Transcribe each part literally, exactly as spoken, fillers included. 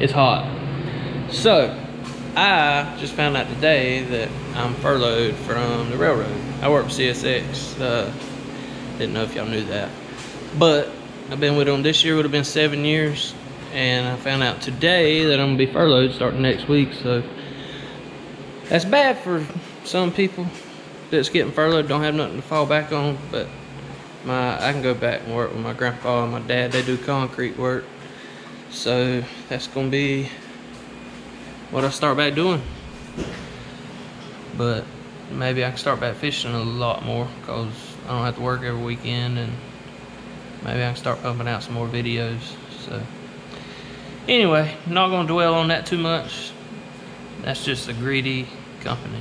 It's hot. So I just found out today that I'm furloughed from the railroad. I work for C S X. Uh, didn't know if y'all knew that. But I've been with them this year, would have been seven years. And I found out today that I'm gonna be furloughed starting next week. So that's bad for some people that's getting furloughed, don't have nothing to fall back on. But my I can go back and work with my grandpa and my dad. They do concrete work. So that's gonna be what I start back doing. But maybe I can start back fishing a lot more because I don't have to work every weekend, and maybe I can start pumping out some more videos. So anyway, not gonna dwell on that too much. That's just a greedy company.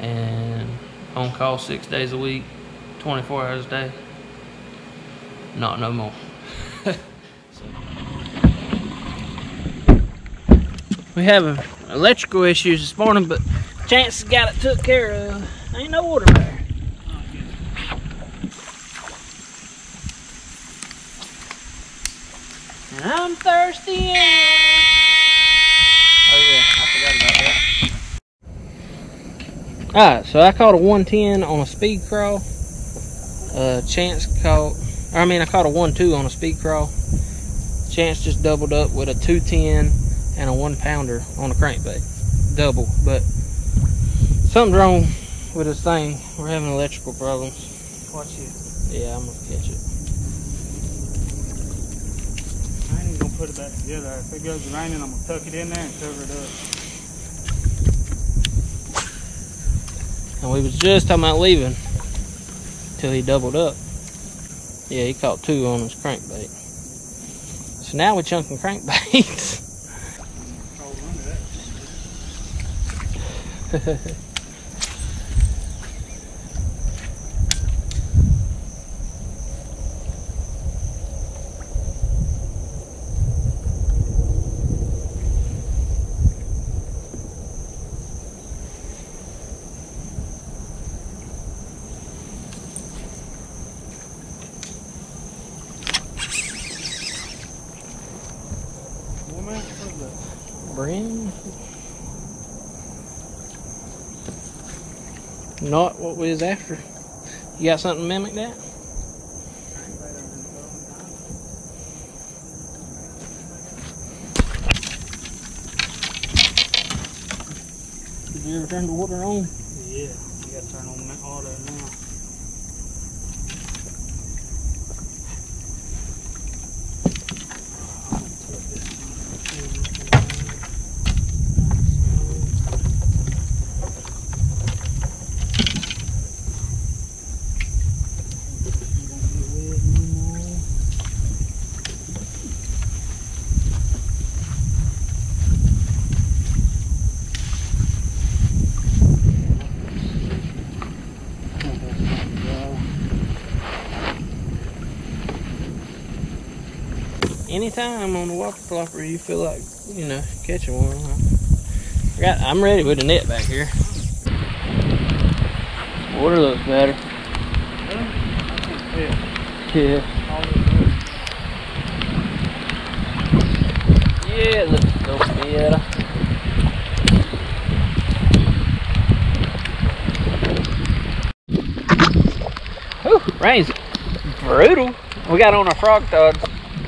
And on call six days a week, twenty-four hours a day. Not no more. We having electrical issues this morning, but Chance's got it took care of. Ain't no water there. And I'm thirsty. Oh yeah, I forgot about that. Alright, so I caught a one ten on a speed crawl. Uh, Chance caught, or I mean I caught a one two on a speed crawl. Chance just doubled up with a two ten. And a one pounder on the crankbait. Double, but something's wrong with this thing. We're having electrical problems. Watch it. Yeah, I'm gonna catch it. I ain't even gonna put it back together. If it goes raining, I'm gonna tuck it in there and cover it up. And we was just talking about leaving till he doubled up. Yeah, he caught two on his crankbait. So now we're chunking crankbaits. Bring. Not what we was after. You got something to mimic that? Did you ever turn the water on? Yeah, you gotta turn on that auto now. Anytime on the Whopper Plopper you feel like, you know, catching one. I got, I'm ready with a net back here. Water looks better. Yeah. Yeah. Yeah, it looks so better. Ooh, rain's brutal. We got on our frog togs.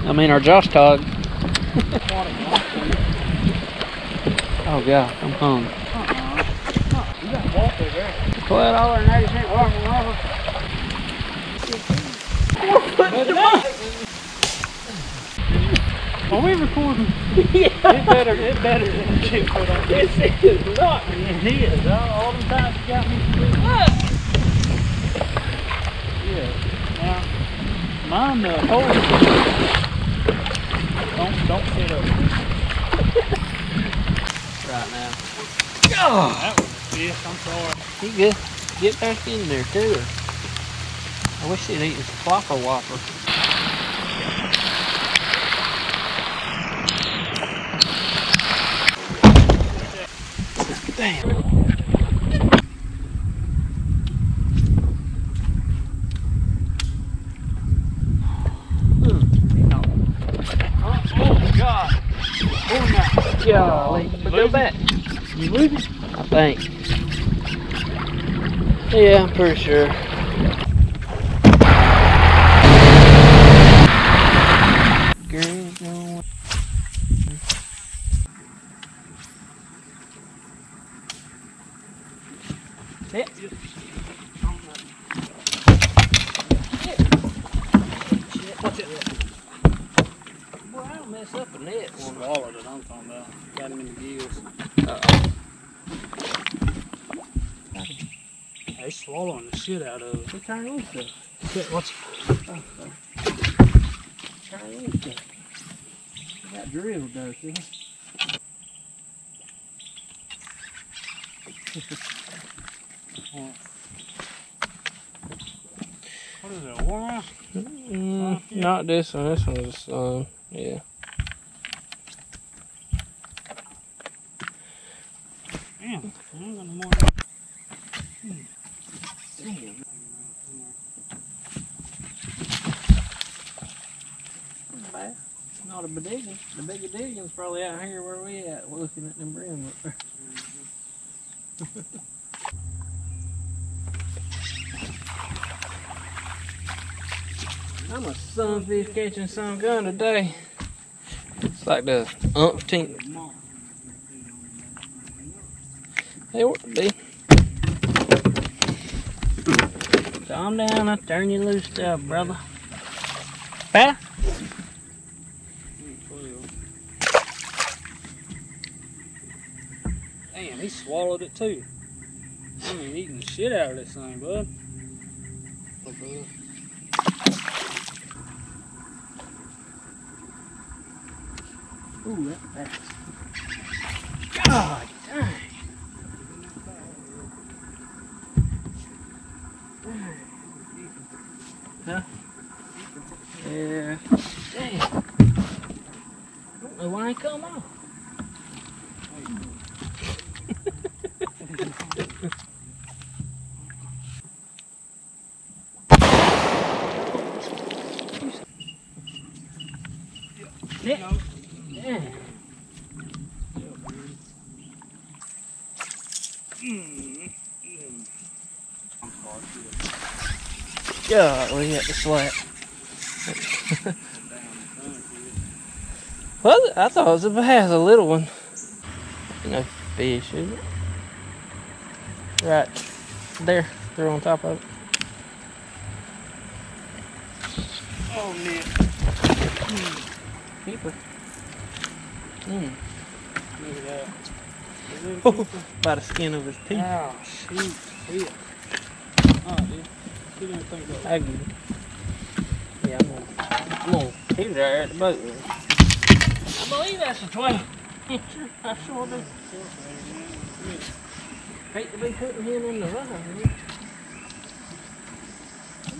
I mean our Josh Tog. Oh god, I'm hung. Uh-uh. You got water there. twelve dollars and eighty cents water from Robert. Are we recording? Yeah. It better, it better than shit for that. This is not. It is. All the times you got me through. Yeah. Now, mine the whole. Don't, don't sit over. Right now. Oh, that was a fish, I'm sorry. You good. Get back in there too. I wish they'd eat this Flopper Whopper. Damn. Oh, God. Golly, put that back. You losing? I think. Yeah, I'm pretty sure. Hit. Hit. Watch it. Boy, I don't mess up a net. It's smaller than I'm talking about. Got him in the gills. Uh-oh. They're swallowing the shit out of it. What kind of thing? Hit, watch it. Oh, oh. What kind of thing? That drill does, isn't it? What is it, a warm? Mm, not this one, this one's, um, yeah. Damn, I ain't got no more. Damn. Bad. Not a bediggin. The big beddiggin's probably out here where we at. We're looking at them brim up there. I'm a sunfish catching some gun today. It's like the umpteenth. They ought to be. Calm down, I'll turn you loose there, brother. Pat? Damn, he swallowed it too. I mean, eating the shit out of this thing, bud. Ooh, that fast. God dang. Huh? Yeah. Dang. I don't know why I come off. Yeah. Yeah. Mm. Mm. God, we hit the slap. Well, I thought it was a bass, a little one. No fish, is it? Right there, they're on top of it. Oh, man. Mm. Keeper. Mm. Look at that. Oh, by the skin of his teeth. Oh, shoot. Yeah. Alright, dude. You didn't think about that. I get it. Yeah, I'm gonna. I'm gonna keep it there at the boat. Really. I believe that's a twelve. I sure do. Hate to be putting him in the run, dude.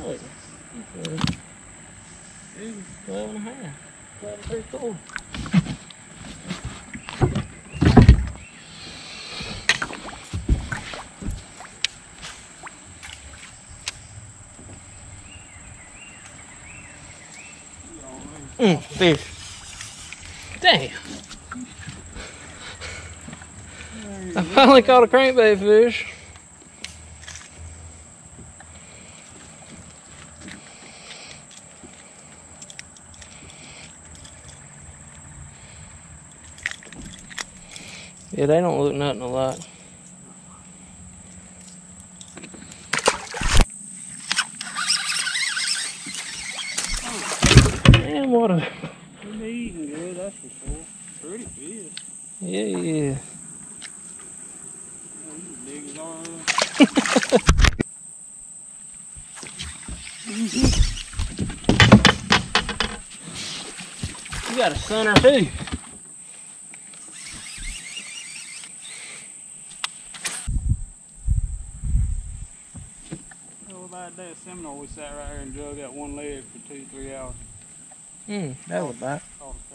Look. twelve and a half. twelve and three quarters. Mm, fish. Damn. I finally caught a crankbait fish. Yeah, they don't look nothing alike. What a... They're eating good, that's for sure. Pretty fish. Yeah, yeah. You got a center too. Well, about that Seminole, we sat right here and drug that one leg for two, three hours. Hmm, that was bad. That's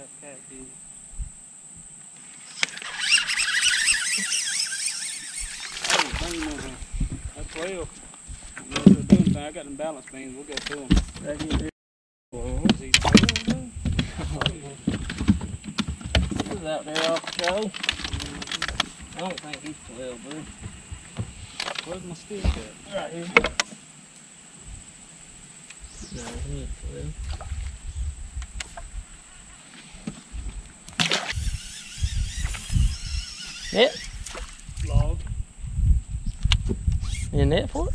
twelve. I got them balance beams. We'll get to them. That is out there off the show. I don't think he's twelve, dude. Where's my stick at? Right here. No, he ain't twelve. Net? Log. You net for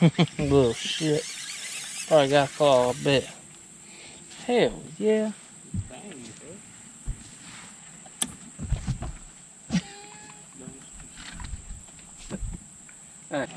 it? Bullshit. Probably got caught, I bet. Hell yeah. Dang, bro. All right.